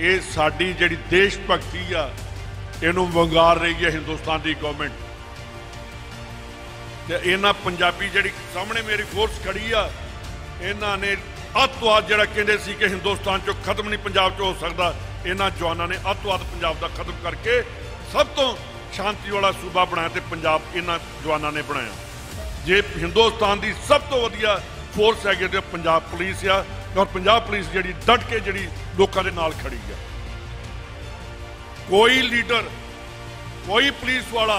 ये साड़ी जिहड़ी देश भगती आ इनू वंगार रही है हिंदुस्तान की गवर्नमेंट। इन्हां पंजाबी जिहड़ी सामने मेरी फोर्स खड़ी आ इन्हां ने अतवाद जिहड़ा कहंदे सी कि हिंदुस्तान चो खत्म नहीं पंजाब चो हो सकदा, इन्हां जवानां ने अतवाद पंजाब दा खत्म करके सब तो शांति वाला सूबा बनाया ते पंजाब इन्हां जवानां ने बनाया। जे हिंदुस्तान की सब तो वधिया फोर्स हैगी ते पंजाब पुलिस आ और पंजाब पुलिस जिहड़ी डट के जिहड़ी लोकां दे नाल खड़ी है। कोई लीडर, कोई पुलिस वाला,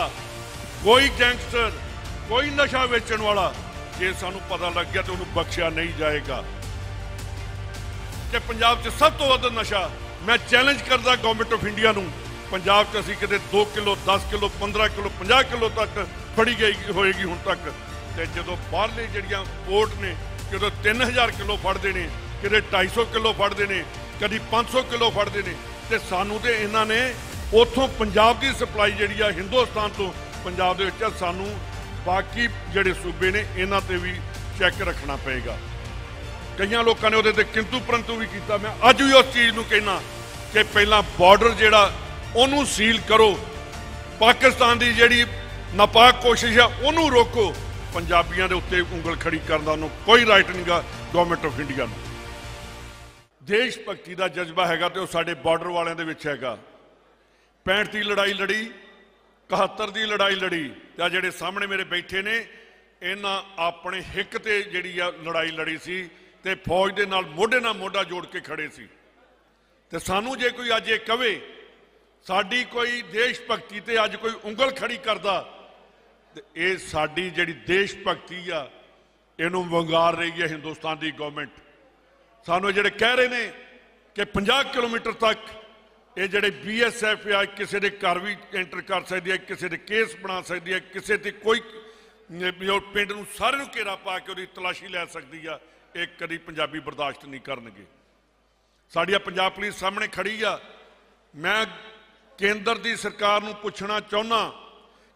कोई गैंगस्टर, कोई नशा वेचण वाला जे सानू पता लग गया तो उन्हें बख्शिया नहीं जाएगा। कि पंजाब च सब तो वध नशा, मैं चैलेंज करता गवर्नमेंट ऑफ इंडिया नूं, पंजाब च असीं किते 2 किलो 10 किलो 15 किलो 50 किलो तक फड़ी गई होएगी हुण तक। ते जदों बाहरले जिहड़ियां पोर्ट ने किते 3000 किलो फड़दे ने, किते 250 किलो फड़दे ने, कभी 500 किलो फड़दे ने। ते सानू ते इन्हां ने उत्थों पंजाब की सप्लाई जिहड़ी आ हिंदुस्तान तो पंजाब दे विच सानू बाकी जिहड़े सूबे ने इन्हां ते भी चैक रखना पएगा। कई लोगों ने उहदे किंतु परंतु भी किया, मैं अज भी उस चीज़ नूं कहना कि पहला बॉर्डर जिहड़ा उहनूं सील करो, पाकिस्तान की जिहड़ी नापाक कोशिश है उहनूं रोको। पंजाबियों के उत्ते उंगल खड़ी करन दा कोई राइट नहीं गा गवर्नमेंट ऑफ इंडिया नूं। देश भगती का जज्बा हैगा ते साडे बॉर्डर वालियां दे विच हैगा। 65 की लड़ाई लड़ी, 71 की लड़ाई लड़ी, तो जिहड़े सामने मेरे बैठे ने इन्हां अपने हिक ते जिहड़ी लड़ाई लड़ी सी ते फौज दे नाल मोढा जोड़ के खड़े सी। ते सानू जे कोई अज ये कहे साडी कोई देश भगती ते अज कोई उंगल खड़ी करदा ते ये साडी जिहड़ी देश भगती आ इहनूं वंगार रही है हिंदुस्तान की गवर्नमेंट। सानू जिहड़े कह रहे ने कि 50 किलोमीटर तक ये जिहड़े BSF आ किसी के घर भी एंटर कर सकती है, किसी के केस बना सकती है, किसी से कोई पिंड नूं सारे नूं घेरा पा के उहदी तलाशी लै सकती है। ये कभी पंजाबी बर्दाश्त नहीं करनगे। साडी पंजाब पुलिस सामने खड़ी आ। मैं केंद्र की सरकार नूं पुछना चाहुंदा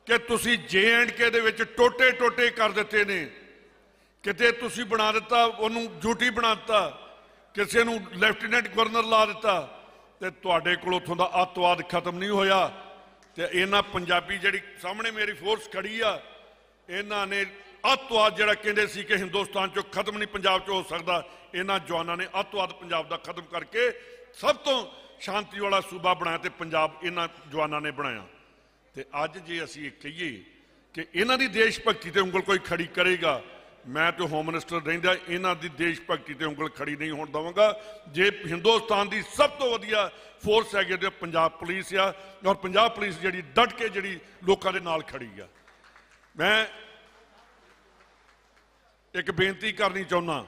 कि तुसीं J&K दे विच टोटे टोटे कर दित्ते ने, किते तुसीं बना दित्ता उहनूं ड्यूटी बना दित्ता, किसी नूं लैफ्टिनेंट गवर्नर ला दित्ता ते तुहाडे कोल उत्थों दा अतवाद खत्म नहीं होया। ते इन्हां पंजाबी जिहड़ी सामने मेरी फोर्स खड़ी आ इन्हां ने अतवाद जिहड़ा कहंदे सी कि हिंदुस्तान चो खत्म नहीं पंजाब चो हो सकदा, इन्हां जवानां ने अतवाद पंजाब दा खत्म करके सब तो शांति वाला सूबा बनाया ते पंजाब इन्हां जवानां ने बनाया। ते अज जे असीं इह कहीए कि इन्हां दी देश भगती ते उंगल कोई खड़ी करेगा, मैं तो होम मिनिस्टर रहिंदा इन्हां दी देश भगती ते उंगल खड़ी नहीं होण दवांगा। जे हिंदुस्तान की सब तो वधिया फोर्स हैगी ते पंजाब पुलिस आ और पंजाब पुलिस जिहड़ी डट के जिहड़ी लोकां दे नाल खड़ी आ। मैं एक बेनती करनी चाहुंदा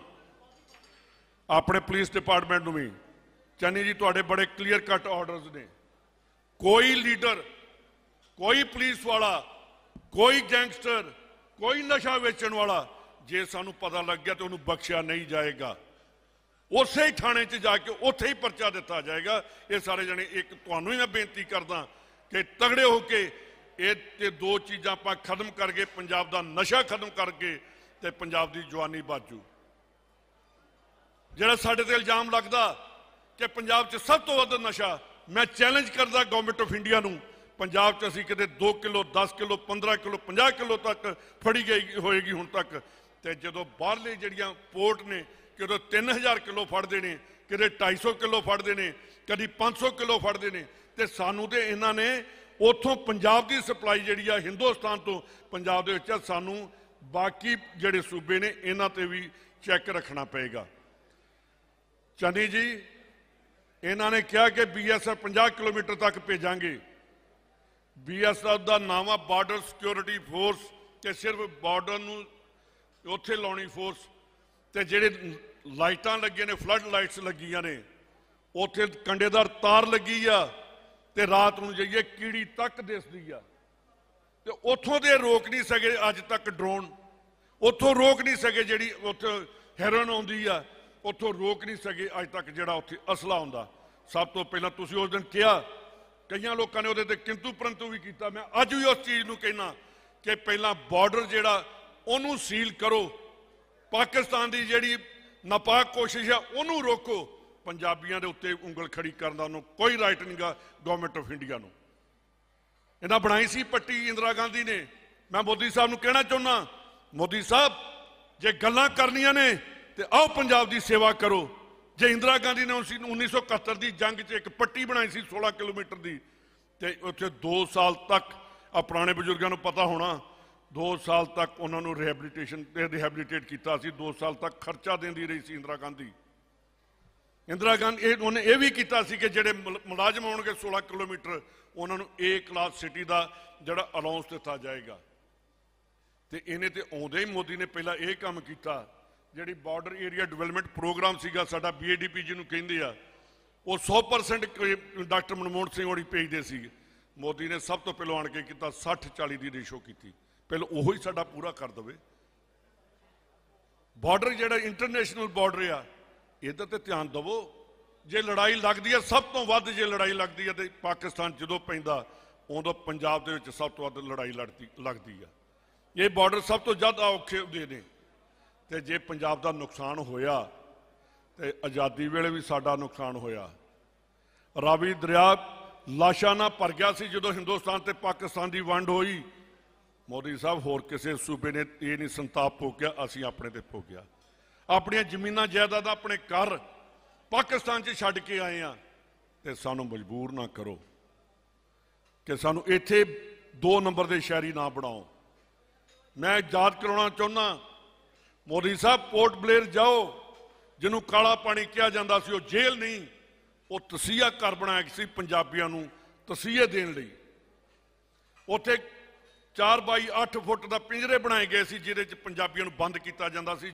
अपने पुलिस डिपार्टमेंट नूं भी, चन्नी जी तुहाडे बड़े क्लीयर कट ऑर्डर्स ने, कोई लीडर, कोई पुलिस वाला, कोई गैंगस्टर, कोई नशा वेचण वाला जे सानू पता लग गया तो उन्हें बख्शिया नहीं जाएगा। उस ही थाने जाके उथे ही परचा दिता जाएगा। ये सारे जने एक तुहानू ही मैं बेनती करदा कि तगड़े होके ये दो चीज़ां आपां खत्म करके पंजाब का नशा खत्म करके ते पंजाब की जवानी बाजू। जिहड़ा साडे ते इल्जाम लगदा कि पंजाब च सब तो वध नशा, मैं चैलेंज करदा गवर्नमेंट ऑफ इंडिया नूं, पंजाब च असीं किते 2 किलो 10 किलो 15 किलो 50 किलो तक फड़ी गई होएगी हुण तक। ते जदों बाहरले जिहड़ियां पोर्ट ने कितों 3000 किलो फड़दे ने, कितों 250 किलो फड़दे ने, कभी 500 किलो फड़दे ने। ते सानू ते इन्हां ने उत्थों पंजाब की सप्लाई जिहड़ी आ हिंदुस्तान तो पंजाब दे विच सानू बाकी जिहड़े सूबे ने इन्हां ते भी चैक रखना पएगा। चन्नी जी इन्हां ने कहा कि BSF 50 किलोमीटर तक भेजांगे। BSF का नाम आ बॉर्डर सिक्योरिटी फोर्स ते सिर्फ बॉर्डर नूं उत्थे लाउणी फोर्स। ते जिहड़े लाइटां लगियां ने, फ्लड लाइट्स लगियां ने, उत्थे कंडेदार तार लगी आ ते रात नूं जाइए कीड़ी तक दिसदी आ। ते उत्थों दे रोक नहीं सके अज तक ड्रोन, उत्थों रोक नहीं सके जिहड़ी उत्थे हेरोइन आउंदी आ, उत्थों रोक नहीं सके अज तक जिहड़ा उत्थे असला आउंदा। सब तो पहलां तुसीं उस दिन किहा, कईयां लोकां ने उहदे ते किंतु परंतु भी कीता। मैं अज भी उस चीज़ नूं कहना कि पहलां बॉर्डर जिहड़ा उन्होंने सील करो, पाकिस्तान की जिहड़ी नापाक कोशिश है उन्होंने रोको। पंजाबियों के उत्ते उंगल खड़ी करने का कोई राइट नहीं गा। गौरमेंट ऑफ इंडिया को इन्हें बनाई सी पट्टी इंदिरा गांधी ने। मैं मोदी साहब को कहना चाहुंदा, मोदी साहब जे गल्लां करनियां ने तो आओ पंजाब की सेवा करो। जे इंदिरा गांधी ने 1971 की जंग च एक पट्टी बनाई सी 16 किलोमीटर की, तो उत्थे 2 साल तक पुराने बजुर्गों को पता होना 2 साल तक उन्होंने रिहैबिलिटेट किया। 2 साल तक खर्चा देंदी रही सी इंदिरा गांधी। इंदिरा गांधी उन्हें यह भी किया कि जेडे मुलाजम आउणगे 16 किलोमीटर उन्होंने ए क्लास सिटी का जोड़ा अलाउंस दिता जाएगा। तो इन्हें तो आउंदे ही मोदी ने पहला यह काम किया। जी बॉर्डर एरिया डिवेलपमेंट प्रोग्राम सीगा साडा BADP जिन्हों कहिंदे आ, वो 100% डॉक्टर मनमोहन सिंह होरी भेजते सी। मोदी ने सब तो पहलों आण के किया 60-40 की रेशो की। पहले वो ही साडा पूरा कर दे। बॉर्डर जिहड़ा इंटरनेशनल बॉर्डर आ, इहदा ते ध्यान दवो। जे लड़ाई लगती है सब तो वध, जे लड़ाई लगती है तो पाकिस्तान जदों पैंदा उदों पंजाब दे विच सब तो वध लड़ाई लगती है। ये बॉर्डर सब तो ज़्यादा औखे होंदे ने। ते जे पंजाब का नुकसान होया तो आज़ादी वेले भी साडा नुकसान होया। रावी दरिया लाशा ना भर गया सी जदों हिंदुस्तान ते पाकिस्तान की वंड हुई। मोदी साहब होर किसी सूबे ने ये नहीं संताप भोगिया, असीं अपने ते भोगिया। अपनी जमीनां जायदाद अपने घर पाकिस्तान च छड्ड के आए हैं। तो सानूं मजबूर ना करो कि सानूं इत्थे 2 नंबर के शहरी ना बनाओ। मैं याद करवाना चाहुंदा, मोदी साहब पोर्ट ब्लेयर जाओ, जिन्हों काला पानी कहा जाता सी, वह जेल नहीं, वो तसीहा घर बनाया सी पंजाबियों नूं तसीहे देने लई। उत्थे 4x8 फुट का पिंजरे बनाए गए सी, जिहदे च पंजाबियों नूं बंद किया जाता सी।